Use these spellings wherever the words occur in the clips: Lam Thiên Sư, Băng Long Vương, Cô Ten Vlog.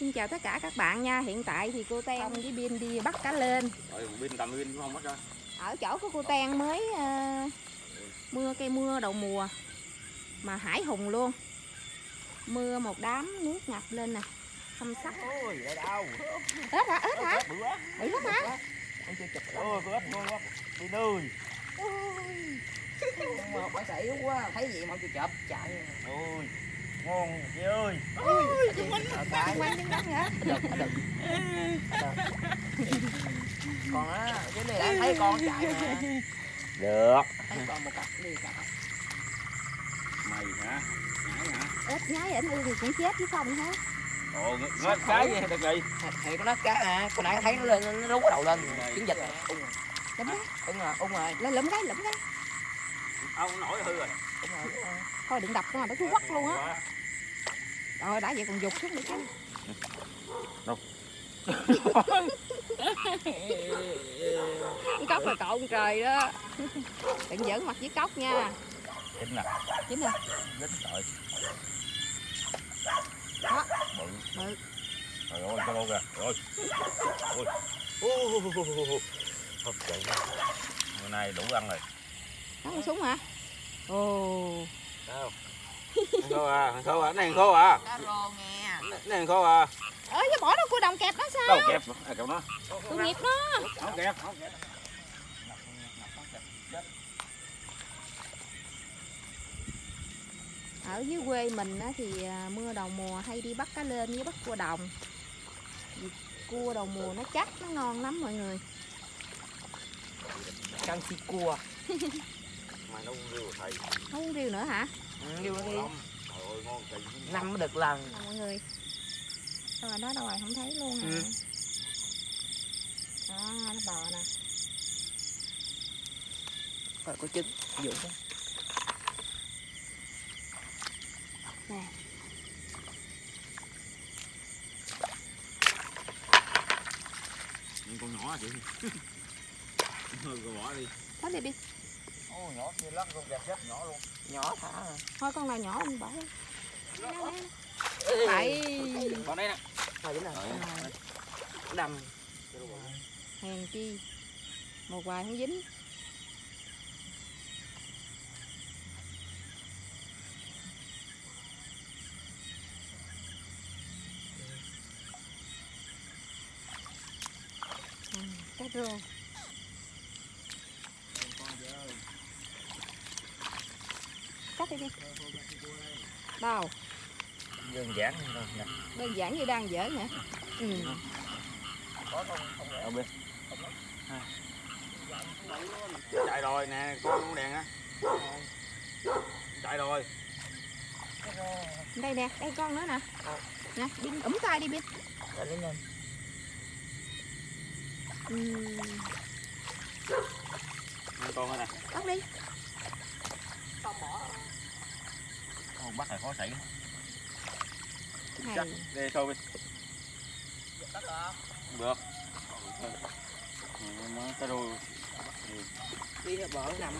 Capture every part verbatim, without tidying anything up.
Xin chào tất cả các bạn nha. Hiện tại thì cô Ten với Bin đi bắt cá lên. Rồi, Bin cầm Bin không bắt ra. Ở chỗ của cô Ten mới uh, mưa cây mưa đầu mùa mà hải hùng luôn. Mưa một đám nước ngập lên nè. Xăm sắc. Ôi, ớt hả? Ớt hả? Ớt hả? Bị hết hả? Ôi, ớt ngon quá. Đi nơi. Ôi, bà sợ yếu quá. Thấy vậy mà tôi chụp chạy. Ôi. Ngon chị ơi. Ôi, chúng mình bắt quanh những đống hả? Còn á, cái này đã thấy con chạy mà. Được. Thấy con một cặp đi cả. Mày hả? Nhái hả? Ếch nhái ảnh ư thì cũng chết chứ không hả? Ồ, nó cái gì thật vậy? Thì nó cái à, cô nãy thấy nó lên nó rú cái đầu lên, chiến dịch. Đúng rồi. Đúng rồi, ung rồi. Lên lụm cái, lụm cái. Ông nổi hư rồi. Đúng rồi. Thôi đừng đập con mà nó cứ quắt luôn á. Rồi đã vậy còn dục xuống nữa chứ. Đâu. Cóc là cậu ông trời đó. Đừng giỡn mặt với cóc nha. Chính nè. Chính nè. Dính trời. Đó. Bự. Bự. Trời ơi con đâu kìa. Rồi. Ôi. Ô ô ô. Hấp dẫn. Bữa nay đủ ăn rồi. Nó con súng hả? Ồ. Đâu? Ăn khô à, ăn khô à, này ăn khô à. Cá rô nghe. Này ăn khô à. Ơ chứ bỏ đâu cua đồng kẹp nó sao? Đâu kẹp, à kẹp nó. Tội nghiệp nó. Không kẹp, không kẹp. Ở dưới quê mình thì mưa đầu mùa hay đi bắt cá lên với bắt cua đồng. Cua đầu mùa nó chắc, nó ngon lắm mọi người. Căng xì cua. Mà nó uống riêu thầy. Nó uống riêu nữa hả? Ừ, riêu đi. Trời ơi ngon kỳ. Năm mới được lần. Mọi người. Đâu rồi đó đâu rồi không thấy luôn hả? Ừ. Đó nó bò nè. Rồi có trứng, dụ đó. Nè. Những con nhỏ chị. Thôi cô bỏ đi. Bỏ đi đi. Ô, nhỏ kia lắc luôn, đẹp rất nhỏ luôn. Nhỏ thả à. Thôi con nào nhỏ không bỏ. Đấy. Còn đây nè. Thôi đúng rồi. Đầm. Hèn chi. Một vài không dính. Ừ, cá rô. Cắt đi đi. Đâu? Đơn giản nè. Đơn giản như đang dở hả? Ừ. Có không? Không lẽ. Đâu bên. Chạy rồi nè, con con đèn á. Chạy rồi. Đây nè, đây con nữa nè. Nè, Bin ủm tay đi Bin. Rồi lên lên. Ừ. Con nữa nè. Bắt đi. Con bắt này khó xảy. Chắc đi thôi đi. Bắt được. Được. Cá rô. Đi bờ nằm.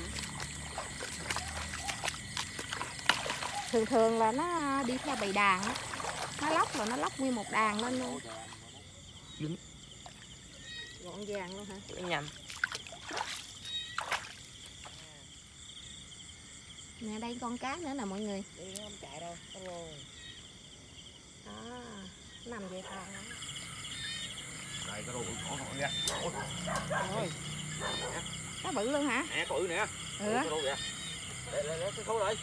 Thường thường là nó đi theo bầy đàn á. Nó lóc là nó lóc nguyên một đàn lên luôn. Dính. Gọn vàng luôn hả? Nhầm. Nè đây con cá nữa nè mọi người. Đi nó không chạy đâu. Đó, nằm về thang. Đây cái đồ bự nhỏ thôi nha. Ôi. Cá bự luôn hả? Nè có bự nè. Ừ. Cái đồ kìa. Để lấy lấy cái số lại.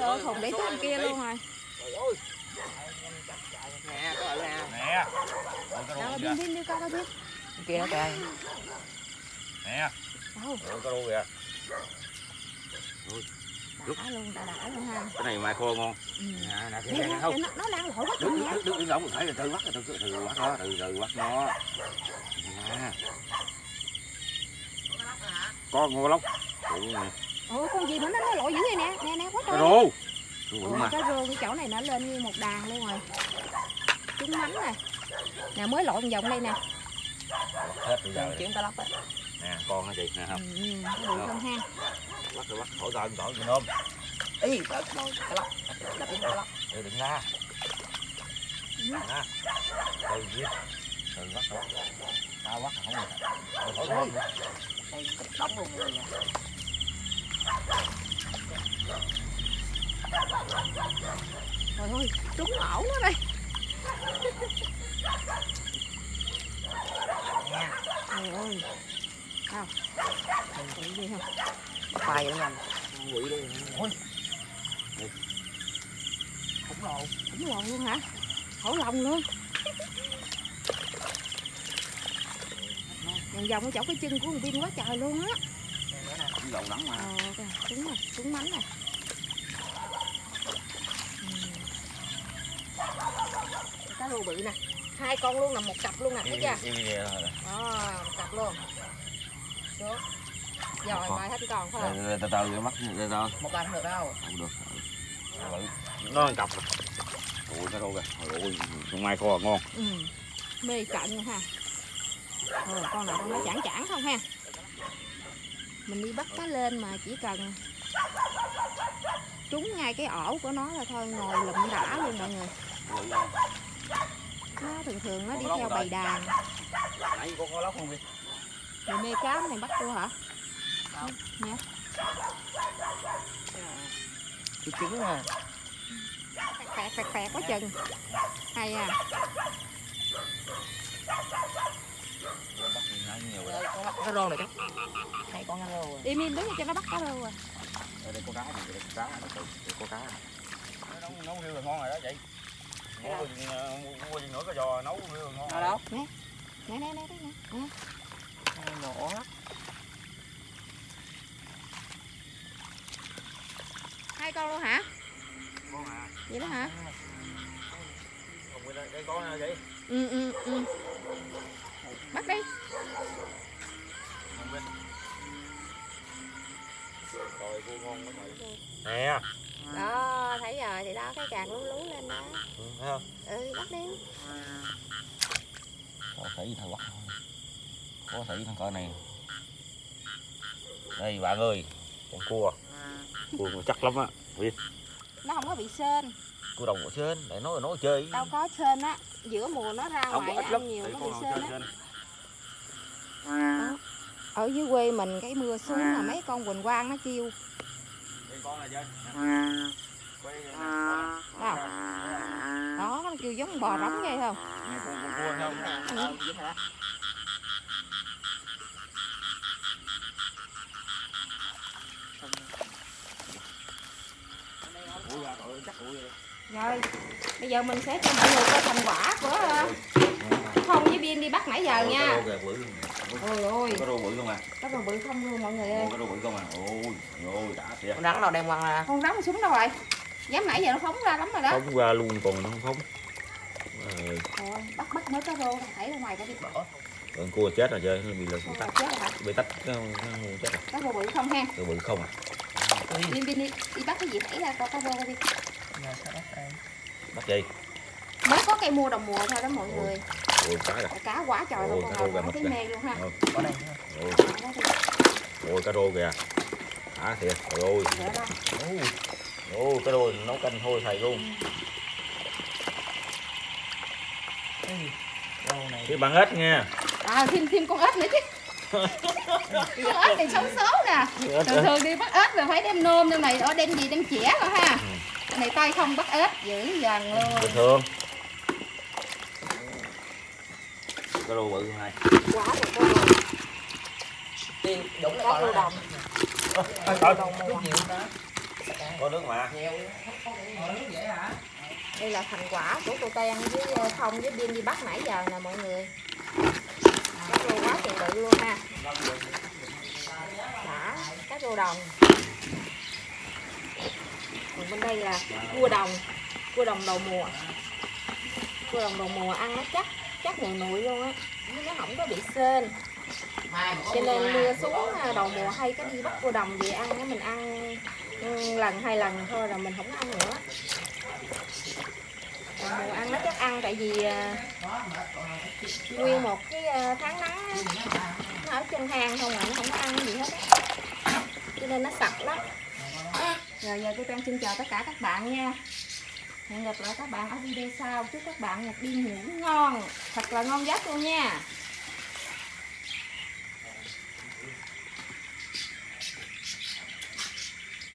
Rồi thùng để xuống kia luôn rồi. Trời ơi. Nè có bự nè. Nè. Đâu Bin Bin đi coi coi Bin. Kia nó kìa. Nè. Đâu. Cái đồ kìa. Đã luôn, đã đã luôn ha. Cái này mai khô ngon. Ừ. À, nè, cái này không. Nó, nó lan lỗ quá đúng đúng đúng đúng đúng. Phải là từ bắt từ từ từ bắt nó từ từ bắt nó. Con ngô lóc. Ủa con gì mà nó nó lội dữ vậy nè nè nè quá trời. Rô. Cái rô cái chỗ này nó lên như một đàn luôn rồi. Trúng mánh này. Nè mới lội một vòng đây nè. Hết rồi. Chuyển cá lóc á. Nè con hả chị nè không. Ừ, nó bự không ha. Bắt rồi bắt khỏi coi khỏi ôm. Ý, đợi, đợi, đợi, đợi, đợi, đợi, đợi, đợi, đừng la. Ừ. ha. Từ gì? Từ bắt bắt. Tao bắt không được. Đây đóng luôn rồi nè. Trời ơi, trúng ẩu quá đây. Trời ơi. Không. Đừng đi không. Bắt bài vậy nhanh. Quỷ đây. Ôi. Khủng lồ, khủng lồ luôn hả? Khổ lòng luôn. Vòng vòng ở chỗ cái chân của con Vin quá trời luôn á. Khủng lồ lắm mà. Ờ, đúng rồi, đúng mánh rồi. Cá rô bự nè, hai con luôn nè, một cặp luôn nè, thấy chưa? Đó, một cặp luôn. Được. Rồi, mai hết con phải không? Từ từ mắc từ từ. Một con được đâu? Không được. Nó cặp rồi. Ôi cá rô kìa. Ôi, con mai kho ngon. Ừ. Mê trận rồi ha. Thôi con nào con nó chản chản không ha. Mình đi bắt cá lên mà chỉ cần trúng ngay cái ổ của nó là thôi ngồi lụm đã luôn mọi người. Nó thường thường nó đi theo bầy đàn. Nãy con có lóc không vậy? Mày mê cá này bắt cua hả? Không. Nè. Cái trứng à. Phẹt phẹt phẹt quá chừng. Hay à. Bắt nhiều rồi. Con bắt cá rô này các. Hay con ăn rô. Im im đứng cho nó bắt cá rô à. Đây có cá này, đây có cá này, có cá. Nấu nấu riêu là ngon rồi đó chị. Mua mua nữa cái giò nấu riêu là ngon. Đâu đâu. Nè. Nè nè nè nè. Nổ hết. Hai con luôn hả? Con à. Vậy đó hả? Đây con vậy? Ừ ừ ừ. Bắt đi. Rồi cô ngon quá trời. Nè. Đó, thấy rồi thì đó cái càng lú lú lên đó. Ừ, thấy không? Ừ, bắt đi. Có thấy thằng bắt. Có thấy thằng cỡ này. Đây bạn ơi, con cua. Cua nó chắc lắm á. Nó không có bị sên. Cua đồng có sên, để nó nó chơi. Đâu có sên á, giữa mùa nó ra không, ngoài nó ăn nhiều. Đấy, nó bị sên á. Ở dưới quê mình cái mưa xuống là mấy con Quỳnh Quang nó kêu. Đó, nó kêu giống bò rống ghê không? Ừ. Rồi, bây giờ mình sẽ cho mọi người coi thành quả của Phong với Bin đi bắt nãy giờ nha. Ôi ôi. Cá rô bự không à? Cá rô bự không luôn mọi người ơi. Cá rô bự không à? Ôi, ôi đã thiệt. Con rắn đâu đem quăng ra. Con rắn nó xuống đâu rồi? Dám nãy giờ nó phóng ra lắm rồi đó. Phóng ra luôn còn nó không phóng. Rồi. Rồi, bắt bắt mới cá rô thấy ra ngoài có bị bỏ. Con cua chết rồi chơi, bị lật tách. Bị tách nó chết rồi. Cá rô bự không ha? Cá rô bự không à? Bin Bin đi, đi bắt cái gì nãy ra coi cá rô đi. Dạ, bắt đây. Bắt gì? Mới có cây mua đồng mùa thôi đó mọi người. Ôi, cá, cá quá trời luôn, con cá thấy mê luôn ha. Ừ. Có đây. Ôi. Ôi cá rô kìa. Hả thiệt. Trời ơi. Ôi. Ôi cá rô nấu canh thôi thầy luôn. Ừ. Này. Cái bằng ếch nha. À thêm thêm con ếch nữa chứ. Con ếch này sống xấu nè. Thường thường đi bắt ếch là phải đem nôm đem này, đem gì đem chĩa rồi ha. Ừ. Này tay không bắt ếch dữ dằn luôn. Bình thường. Cá rô bự này. Quá được cá rô. Tiên dũng cá rô đồng. Cá rô đồng nhiều đó. Có nước mà. Đây là thành quả của cô Ten với Phong với Bin đi bắt nãy giờ nè mọi người. Cá rô quá trời bự luôn ha. Đã, cá rô đồng. Còn bên đây là cua đồng, cua đồng đầu mùa. Cua đồng đầu mùa ăn nó chắc. Chắc nồi nồi luôn á, nó không có bị sên. Cho nên mưa xuống đầu mùa hay cái đi bắt cua đồng về ăn á, mình ăn lần hai lần thôi rồi mình không ăn nữa. Đầu mùa ăn nó chắc ăn tại vì nguyên một cái tháng nắng á, nó ở trên hang không à, nó không có ăn gì hết á. Cho nên nó sạch lắm. Rồi giờ tôi đang xin chào tất cả các bạn nha. Hẹn gặp lại các bạn ở video sau. Chúc các bạn một đêm ngủ ngon, thật là ngon giấc luôn nha.